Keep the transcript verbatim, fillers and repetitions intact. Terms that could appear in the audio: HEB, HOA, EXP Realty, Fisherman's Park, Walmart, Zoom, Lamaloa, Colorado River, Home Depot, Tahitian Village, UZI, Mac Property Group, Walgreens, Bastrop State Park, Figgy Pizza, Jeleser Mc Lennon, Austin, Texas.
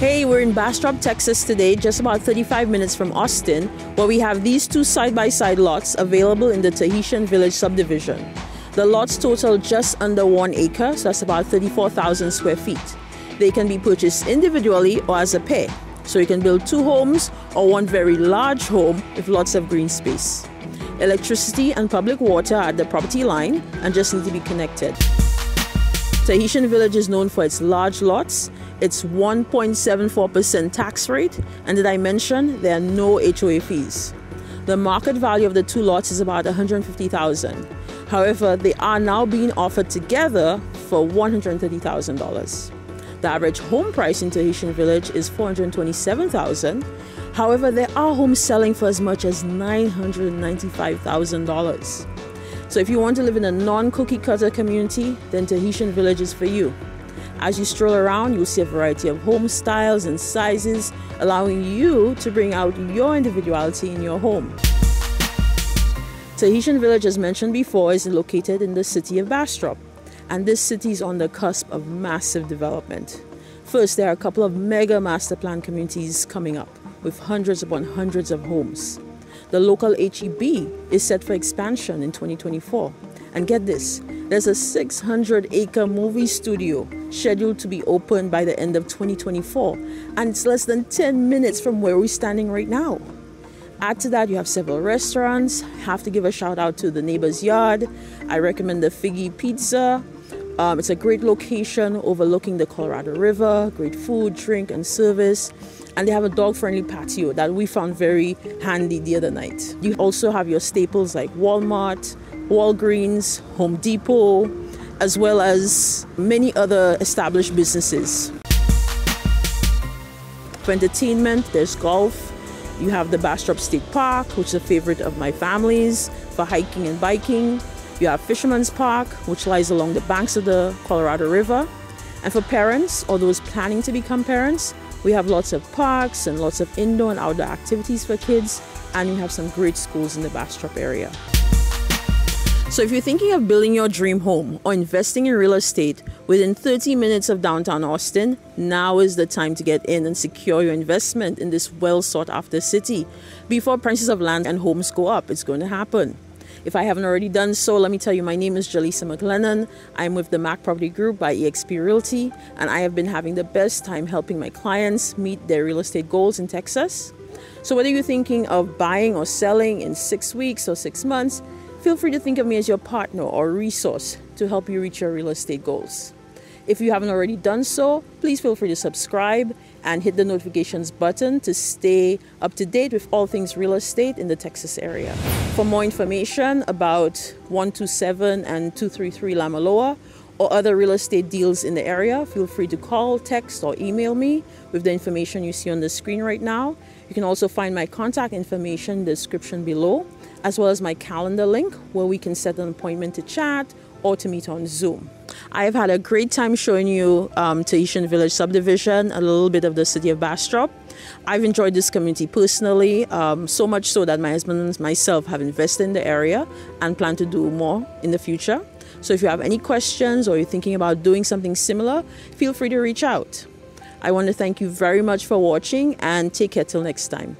Hey, we're in Bastrop, Texas today, just about thirty-five minutes from Austin, where we have these two side-by-side lots available in the Tahitian Village subdivision. The lots total just under one acre, so that's about thirty-four thousand square feet. They can be purchased individually or as a pair, so you can build two homes or one very large home with lots of green space. Electricity and public water are at the property line and just need to be connected. Tahitian Village is known for its large lots, its one point seven four percent tax rate, and did I mention there are no H O A fees. The market value of the two lots is about one hundred fifty thousand dollars. However, they are now being offered together for one hundred thirty thousand dollars. The average home price in Tahitian Village is four hundred twenty-seven thousand dollars. However, there are homes selling for as much as nine hundred ninety-five thousand dollars. So if you want to live in a non-cookie cutter community, then Tahitian Village is for you. As you stroll around, you'll see a variety of home styles and sizes, allowing you to bring out your individuality in your home. Tahitian Village, as mentioned before, is located in the city of Bastrop. And this city is on the cusp of massive development. First, there are a couple of mega master plan communities coming up with hundreds upon hundreds of homes. The local H E B is set for expansion in twenty twenty-four. And get this, there's a six hundred acre movie studio scheduled to be opened by the end of twenty twenty-four. And it's less than ten minutes from where we're standing right now. Add to that, you have several restaurants. Have to give a shout out to the neighbor's yard. I recommend the Figgy Pizza. Um, it's a great location overlooking the Colorado River, great food, drink, and service. And they have a dog-friendly patio that we found very handy the other night. You also have your staples like Walmart, Walgreens, Home Depot, as well as many other established businesses. For entertainment, there's golf. You have the Bastrop State Park, which is a favorite of my family's for hiking and biking. You have Fisherman's Park, which lies along the banks of the Colorado River. And for parents or those planning to become parents, we have lots of parks and lots of indoor and outdoor activities for kids. And we have some great schools in the Bastrop area. So if you're thinking of building your dream home or investing in real estate within thirty minutes of downtown Austin, now is the time to get in and secure your investment in this well sought after city before prices of land and homes go up. It's going to happen. If I haven't already done so, let me tell you, my name is Jeleser Mc Lennon. I'm with the Mac Property Group by E X P Realty, and I have been having the best time helping my clients meet their real estate goals in Texas. So whether you're thinking of buying or selling in six weeks or six months, feel free to think of me as your partner or resource to help you reach your real estate goals. If you haven't already done so, please feel free to subscribe and hit the notifications button to stay up to date with all things real estate in the Texas area. For more information about one two seven and two three three Lamaloa or other real estate deals in the area, feel free to call, text, or email me with the information you see on the screen right now. You can also find my contact information in the description below, as well as my calendar link where we can set an appointment to chat or to meet on Zoom. I have had a great time showing you um, Tahitian Village subdivision, a little bit of the city of Bastrop. I've enjoyed this community personally, um, so much so that my husband and myself have invested in the area and plan to do more in the future. So if you have any questions or you're thinking about doing something similar, feel free to reach out. I want to thank you very much for watching and take care till next time.